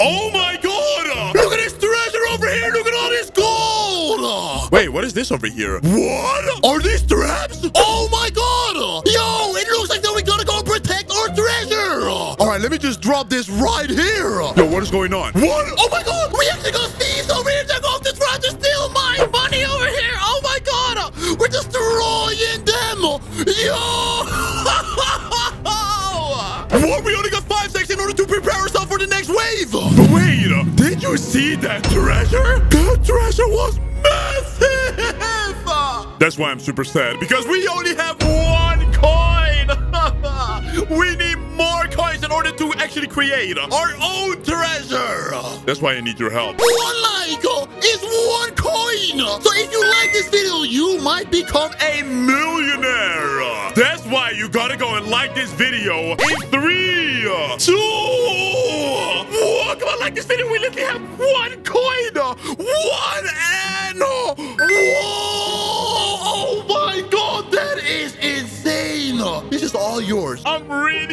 Oh my god! Look at this treasure over here! Look at all this gold! Wait, what is this over here? What? Are these traps? Oh my god! Yo, it looks like that we gotta go protect our treasure! Alright, let me just drop this right here! Yo, what is going on? What? Oh my god! We actually got thieves over here! They're going to try to steal my money over here! Oh my god! We're destroying them! Yo! What? We only got 5 seconds in order to prepare ourselves for the next wave! But wait! Did you see that treasure? That treasure was massive! That's why I'm super sad, because we only have 1 coin! We need more coins in order to actually create our own treasure! That's why I need your help. 1 like is 1 coin! So if you like this video, you might become a millionaire! That's why you gotta go and like this video in 3, 2... Whoa, come on, like this video! We literally have 1 coin! 1 and... Whoa! Oh my god, that is insane! This is all yours. I'm really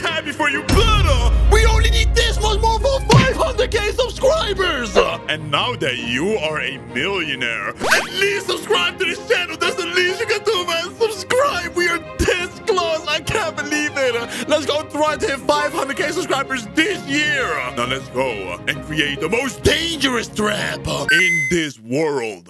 happy for you, but we only need this much more for 500k subscribers! And now that you are a millionaire, at least subscribe to this channel! That's the least you can do, man! Subscribe! We are this close! I can't believe it! Let's go try to hit 500k subscribers this year! Now let's go and create the most dangerous trap in this world.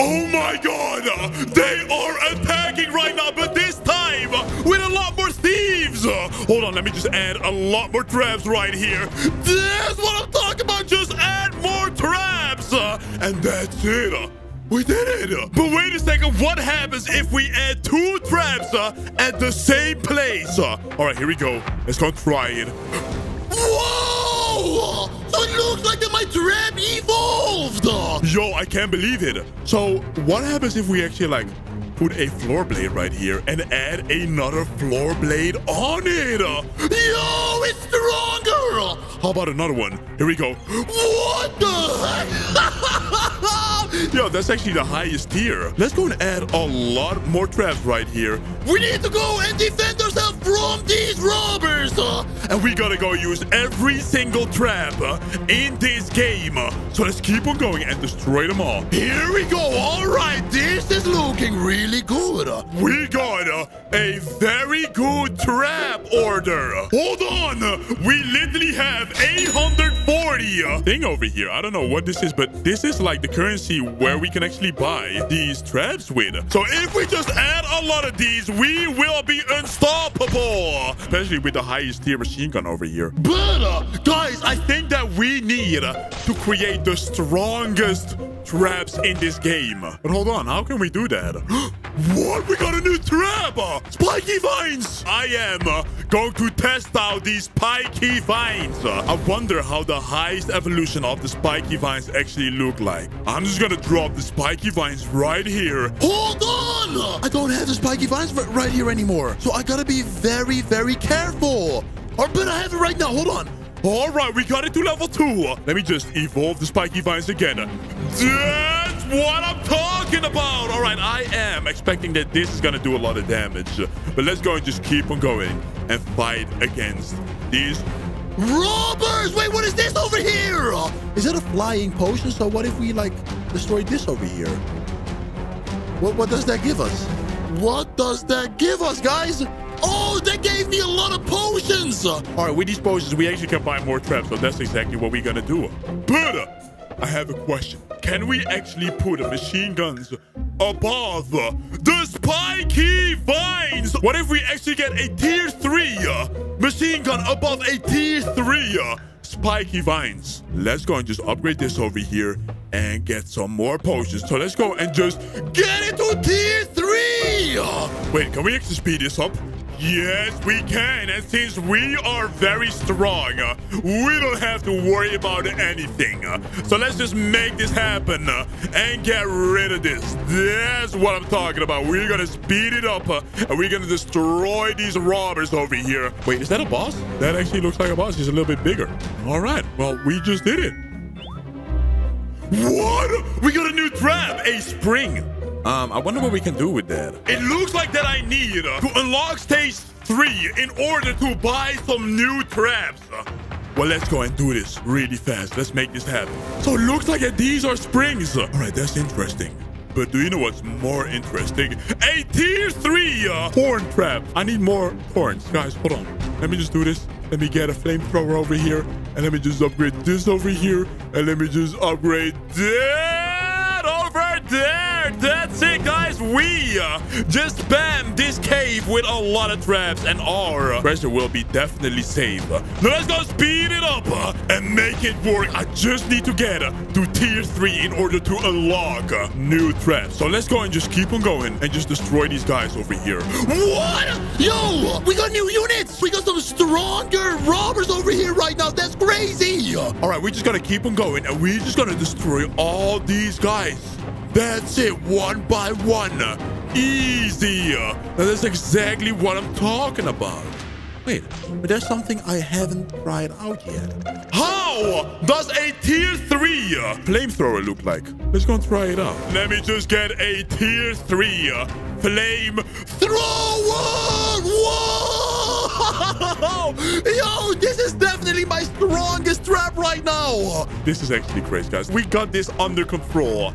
Oh my god! They are attacking right now, but this time with a lot more thieves! Hold on, let me just add a lot more traps right here. That's what I'm talking about! Just add more traps! And that's it! We did it! But wait a second, what happens if we add 2 traps at the same place? Alright, here we go. Let's go try it. Whoa! So it looks like that my trap evolved! Yo, I can't believe it. So, what happens if we actually, like, put a floor blade right here and add another floor blade on it? Yo, it's stronger! How about another one? Here we go. What the heck? Yo, that's actually the highest tier. Let's go and add a lot more traps right here. We need to go and defend ourselves from these robbers! And we gotta go use every single trap in this game. So let's keep on going and destroy them all. Here we go. All right, this is looking really good. We got a very good trap order. Hold on. We literally have 840 thing over here. I don't know what this is, but this is like the currency where we can actually buy these traps with. So if we just add a lot of these, we will be unstoppable. Especially with the highest tier machine gun over here. But guys, I think that we need to create the strongest traps in this game. But hold on, how can we do that? What? We got a new trap! Spiky vines! I am going to test out these spiky vines. I wonder how the highest evolution of the spiky vines actually look like. I'm just gonna drop the spiky vines right here. Hold on! I don't have the spiky vines right here anymore. So I gotta be very careful. Or but I have it right now. Hold on. All right, we got it to level 2. Let me just evolve the spiky vines again. That's what I'm talking about. All right, I am expecting that this is going to do a lot of damage. But let's go and just keep on going and fight against these robbers. Wait, what is this over here? Is that a flying potion? So what if we, like, destroy this over here? What does that give us? What does that give us, guys? Oh, that gave me a lot of potions! Alright, with these potions, we actually can buy more traps, so that's exactly what we're gonna do. But I have a question. Can we actually put machine guns above the spiky vines? What if we actually get a tier 3 machine gun above a tier 3 spiky vines? Let's go and just upgrade this over here and get some more potions. So let's go and just get it to tier 3! Wait, can we actually speed this up? Yes, we can. And since we are very strong, we don't have to worry about anything. So let's just make this happen and get rid of this. That's what I'm talking about. We're going to speed it up and we're going to destroy these robbers over here. Wait, is that a boss? That actually looks like a boss. He's a little bit bigger. All right. Well, we just did it. What? We got a new trap, a spring. I wonder what we can do with that. It looks like that I need to unlock stage 3 in order to buy some new traps. Well, let's go and do this really fast. Let's make this happen. So it looks like these are springs. All right, that's interesting. But do you know what's more interesting? A tier 3 horn trap. I need more horns. Guys, hold on. Let me just do this. Let me get a flamethrower over here. And let me just upgrade this over here. And let me just upgrade that over there. That's it, guys. We just spam this cave with a lot of traps. And our treasure will be definitely saved. Now let's go speed it up and make it work. I just need to get to tier 3 in order to unlock new traps. So let's go and just keep on going and just destroy these guys over here. What? Yo, we got new units. We got some stronger robbers over here right now. That's crazy. All right, we just got to keep on going. And we just got to destroy all these guys. That's it, one by one. Easy. Now that's exactly what I'm talking about. Wait, but there's something I haven't tried out yet. How does a tier 3 flamethrower look like? Let's go and try it out. Let me just get a tier 3 flamethrower. Whoa! Yo, this is definitely my strongest trap right now. This is actually crazy, guys. We got this under control.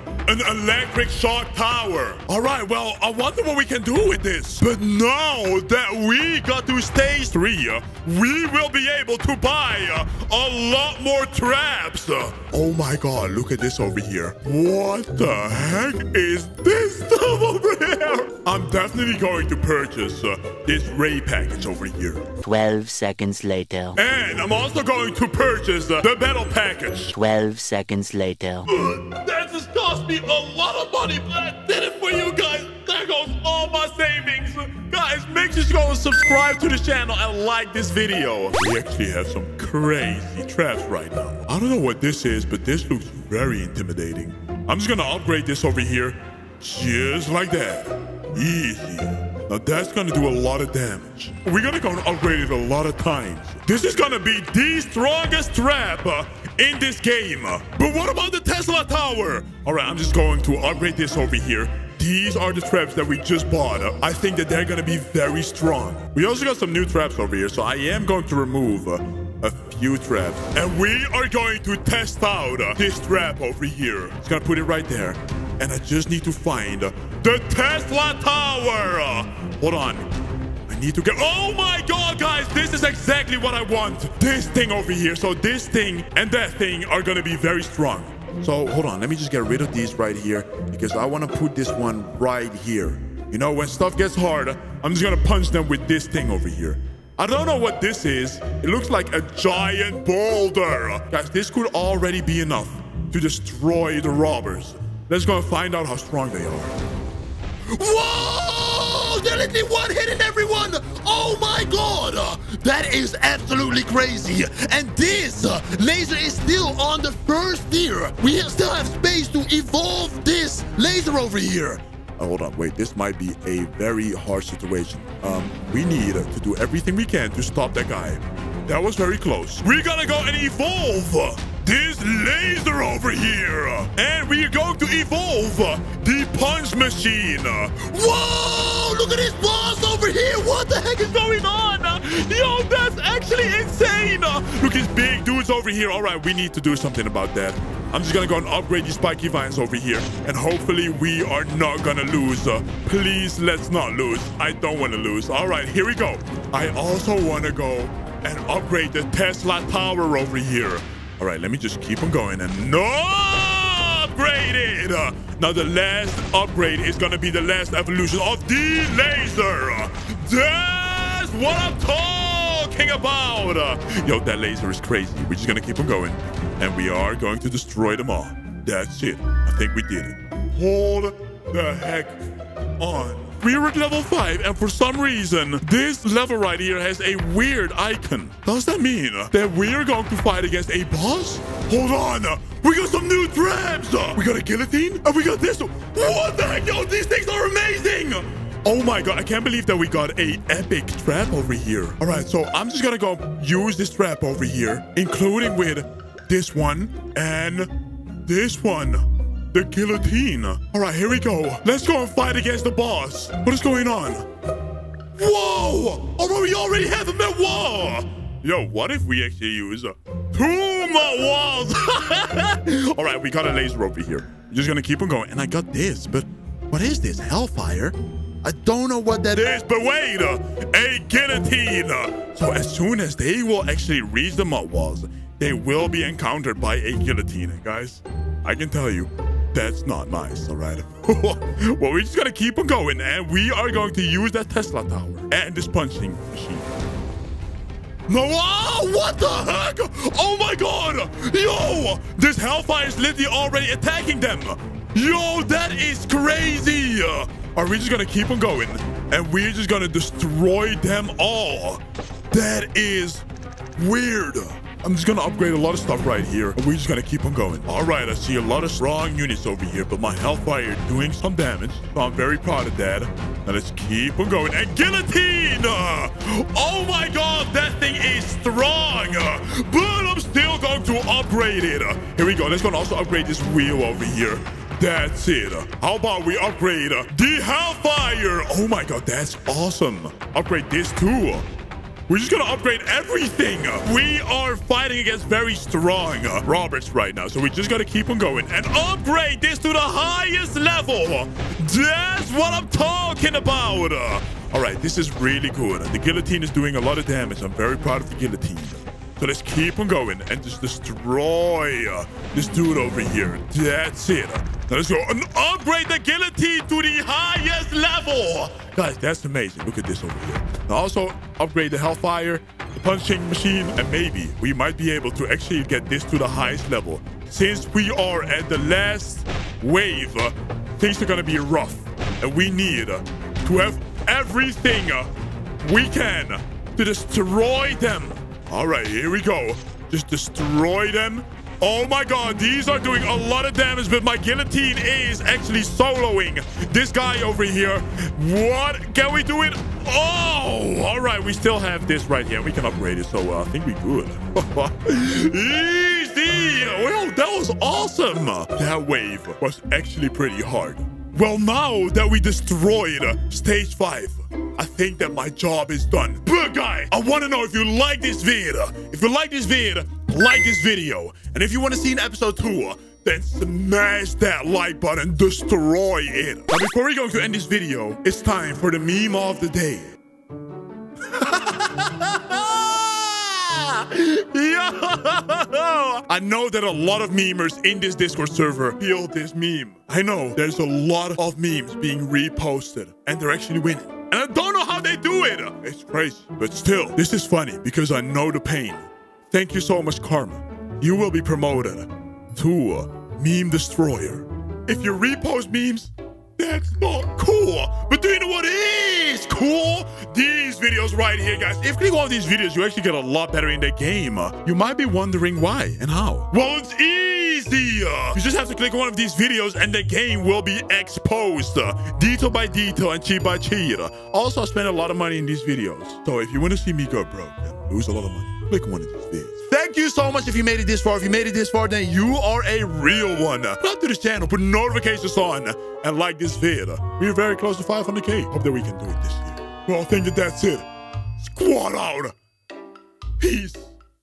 An electric shock tower. All right, well, I wonder what we can do with this. But now that we got to stage 3, we will be able to buy a lot more traps. Oh my God, look at this over here. What the heck is this stuff over here? I'm definitely going to purchase this ray package over here. 12 seconds later. And I'm also going to purchase the battle package. 12 seconds later. That just cost me a lot of money, but I did it for you guys. There goes all my savings. Guys, make sure you go and subscribe to the channel and like this video. We actually have some crazy traps right now. I don't know what this is, but this looks very intimidating. I'm just gonna upgrade this over here. Just like that. Easy. Now that's gonna do a lot of damage. We're gonna go and upgrade it a lot of times. This is gonna be the strongest trap in this game. But what about the Tesla tower? All right, I'm just going to upgrade this over here. These are the traps that we just bought. I think that they're gonna be very strong. We also got some new traps over here, so I am going to remove a few traps. And we are going to test out this trap over here. It's gonna put it right there. And I just need to find the Tesla tower. Hold on. I need to get... Oh my God, guys. This is exactly what I want. This thing over here. So this thing and that thing are going to be very strong. So hold on. Let me just get rid of these right here because I want to put this one right here. You know, when stuff gets hard, I'm just going to punch them with this thing over here. I don't know what this is. It looks like a giant boulder. Guys, this could already be enough to destroy the robbers. Let's go and find out how strong they are. Whoa! They're literally one-hitting everyone! Oh my God! That is absolutely crazy. And this laser is still on the first tier. We still have space to evolve this laser over here. Oh, hold on, wait. This might be a very harsh situation. We need to do everything we can to stop that guy. That was very close. We gotta go and evolve this laser over here. And we're going to evolve the punch machine. Whoa! Look at this boss over here. What the heck is going on? Yo, that's actually insane. Look, these big dudes over here. All right, we need to do something about that. I'm just gonna go and upgrade these spiky vines over here. And hopefully we are not gonna lose. Please, let's not lose. I don't wanna lose. All right, here we go. I also wanna go and upgrade the Tesla tower over here. All right, let me just keep on going and no upgrade it. Now the last upgrade is gonna be the last evolution of the laser. That's what I'm talking about. Yo, that laser is crazy. We're just gonna keep on going and we are going to destroy them all. That's it. I think we did it. Hold the heck on. We were at level 5, and for some reason, this level right here has a weird icon. Does that mean that we're going to fight against a boss? Hold on. We got some new traps. We got a guillotine, and we got this. What the heck? Yo, these things are amazing. Oh my God, I can't believe that we got a epic trap over here. All right, so I'm just going to go use this trap over here, including with this one and this one. The guillotine. All right, here we go. Let's go and fight against the boss. What is going on? Whoa! We already have a metal wall! Yo, what if we actually use two more walls? All right, we got a laser over here. I'm just gonna keep on going. And I got this, but what is this? Hellfire? I don't know what that is, but wait, a guillotine. So as soon as they will actually reach the mud walls, they will be encountered by a guillotine. And guys, I can tell you, that's not nice, all right? Well, we're just gonna keep on going, and we are going to use that Tesla tower and this punching machine. No, oh, what the heck? Oh my God, yo, this hellfire is literally already attacking them. Yo, that is crazy. Are we just gonna keep on going, and we're just gonna destroy them all? That is weird. I'm just gonna upgrade a lot of stuff right here, and we're just gonna keep on going. All right, I see a lot of strong units over here, but my hellfire is doing some damage, so I'm very proud of that. Now let's keep on going. And guillotine! Oh my God, that thing is strong, but I'm still going to upgrade it. Here we go. Let's gonna also upgrade this wheel over here. That's it. How about we upgrade the hellfire? Oh my God, that's awesome. Upgrade this too. We're just gonna upgrade everything. We are fighting against very strong Roberts right now, so we just gotta keep on going and upgrade this to the highest level. That's what I'm talking about. All right, this is really good. The guillotine is doing a lot of damage. I'm very proud of the guillotine. So let's keep on going and just destroy this dude over here. That's it. Now let's go and upgrade the guillotine to the highest level. Guys, that's amazing. Look at this over here. Now also upgrade the hellfire, the punching machine, and maybe we might be able to actually get this to the highest level. Since we are at the last wave, things are gonna be rough, and we need to have everything we can to destroy them. All right, here we go. Just destroy them. Oh my God, these are doing a lot of damage, but my guillotine is actually soloing this guy over here. What? Can we do it? Oh, all right, we still have this right here. We can upgrade it, so I think we're good. Easy. Well, that was awesome. That wave was actually pretty hard. Well, now that we destroyed stage 5, I think that my job is done. But guys, I want to know if you like this video. If you like this video, like this video. And if you want to see an episode 2, then smash that like button, destroy it. Now before we're going to end this video, it's time for the meme of the day. Yo! I know that a lot of memers in this Discord server feel this meme. I know there's a lot of memes being reposted, and they're actually winning. And I don't know how they do it. It's crazy. But still, this is funny because I know the pain. Thank you so much, Karma. You will be promoted to Meme Destroyer. If you repost memes, that's not cool. But do you know what is cool? These videos right here, guys. If you click on these videos, you actually get a lot better in the game. You might be wondering why and how. Well, it's easy. You just have to click one of these videos and the game will be exposed. Detail by detail and cheat by cheat. Also, I spend a lot of money in these videos. So if you want to see me go broke and lose a lot of money, click one of these videos. Thank you so much if you made it this far. If you made it this far, then you are a real one. Subscribe to this channel, put notifications on, and like this video. We are very close to 500K. Hope that we can do it this year. Well, I think that's it. Squad out. Peace.